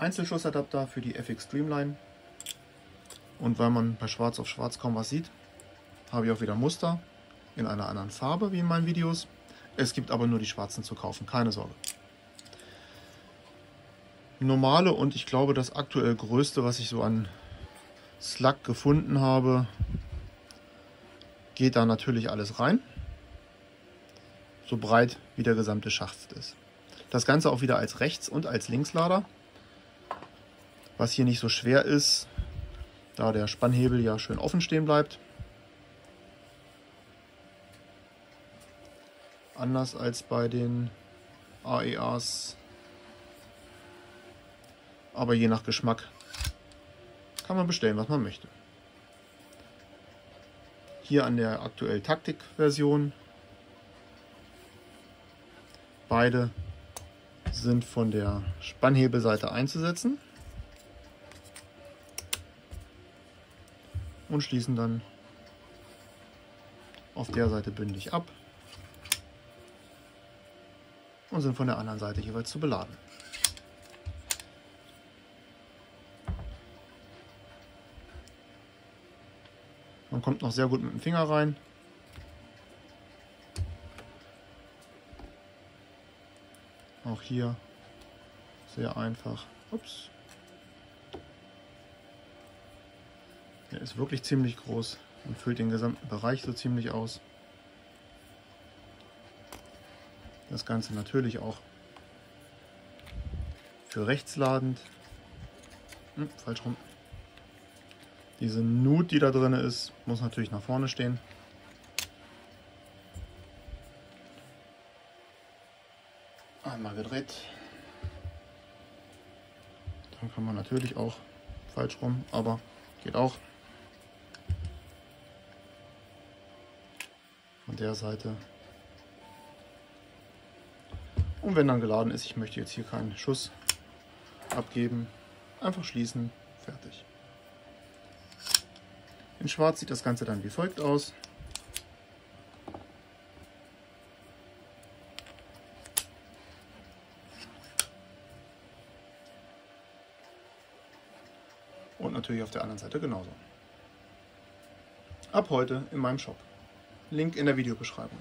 Einzelschussadapter für die FX Dreamline. Und weil man bei Schwarz auf Schwarz kaum was sieht, habe ich auch wieder Muster in einer anderen Farbe wie in meinen Videos. Es gibt aber nur die schwarzen zu kaufen, keine Sorge. Normale und ich glaube das aktuell größte, was ich so an Slug gefunden habe, geht da natürlich alles rein. So breit wie der gesamte Schaft ist. Das Ganze auch wieder als Rechts- und als Linkslader. Was hier nicht so schwer ist, da der Spannhebel ja schön offen stehen bleibt. Anders als bei den AEAs. Aber je nach Geschmack kann man bestellen, was man möchte. Hier an der aktuellen Taktik-Version. Beide sind von der Spannhebelseite einzusetzen und schließen dann auf der Seite bündig ab und sind von der anderen Seite jeweils zu beladen. Man kommt noch sehr gut mit dem Finger rein. Auch hier sehr einfach. Ups. Der ist wirklich ziemlich groß und füllt den gesamten Bereich so ziemlich aus. Das Ganze natürlich auch für rechtsladend. Falsch rum. Diese Nut, die da drin ist, muss natürlich nach vorne stehen. Einmal gedreht. Dann kann man natürlich auch falsch rum, aber geht auch. Von der Seite. Und wenn dann geladen ist, ich möchte jetzt hier keinen Schuss abgeben, einfach schließen, fertig. In Schwarz sieht das Ganze dann wie folgt aus. Und natürlich auf der anderen Seite genauso. Ab heute in meinem Shop. Link in der Videobeschreibung.